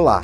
Olá,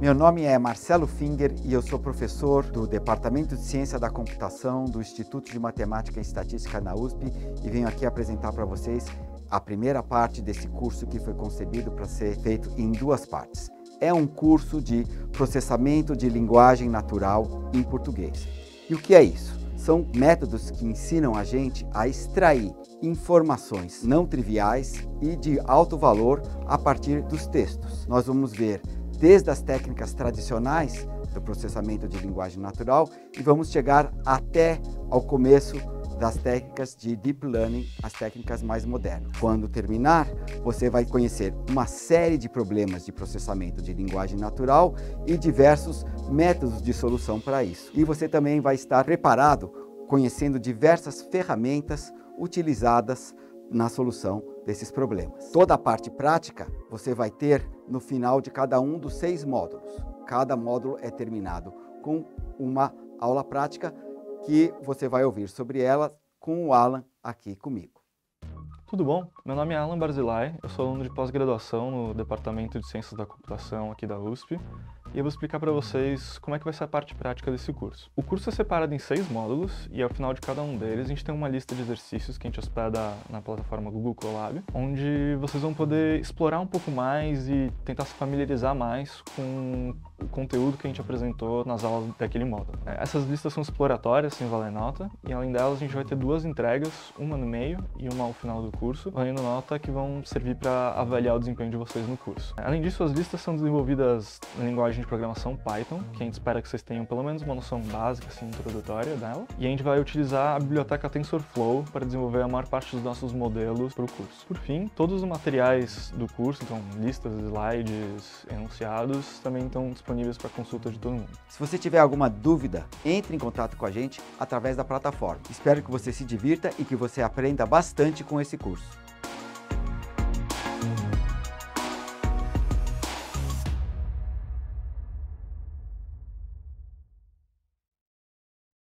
meu nome é Marcelo Finger e eu sou professor do Departamento de Ciência da Computação do Instituto de Matemática e Estatística na USP e venho aqui apresentar para vocês a primeira parte desse curso que foi concebido para ser feito em duas partes. É um curso de processamento de linguagem natural em português. E o que é isso? São métodos que ensinam a gente a extrair informações não triviais e de alto valor a partir dos textos. Nós vamos ver desde as técnicas tradicionais do processamento de linguagem natural e vamos chegar até ao começo das técnicas de Deep Learning, as técnicas mais modernas. Quando terminar, você vai conhecer uma série de problemas de processamento de linguagem natural e diversos métodos de solução para isso. E você também vai estar preparado conhecendo diversas ferramentas utilizadas na solução desses problemas. Toda a parte prática você vai ter no final de cada um dos 6 módulos. Cada módulo é terminado com uma aula prática que você vai ouvir sobre ela com o Alan aqui comigo. Tudo bom? Meu nome é Alan Barzilay, eu sou aluno de pós-graduação no Departamento de Ciências da Computação aqui da USP e eu vou explicar para vocês como é que vai ser a parte prática desse curso. O curso é separado em 6 módulos e ao final de cada um deles a gente tem uma lista de exercícios que a gente hospeda na plataforma Google Colab, onde vocês vão poder explorar um pouco mais e tentar se familiarizar mais com o conteúdo que a gente apresentou nas aulas daquele módulo. Essas listas são exploratórias, sem valer nota, e além delas a gente vai ter 2 entregas, uma no meio e uma ao final do curso, valendo nota, que vão servir para avaliar o desempenho de vocês no curso. Além disso, as listas são desenvolvidas na linguagem de programação Python, que a gente espera que vocês tenham pelo menos uma noção básica, assim, introdutória dela, e a gente vai utilizar a biblioteca TensorFlow para desenvolver a maior parte dos nossos modelos para o curso. Por fim, todos os materiais do curso, então listas, slides, enunciados, também estão disponíveis para consulta de todo mundo. Se você tiver alguma dúvida, entre em contato com a gente através da plataforma. Espero que você se divirta e que você aprenda bastante com esse curso.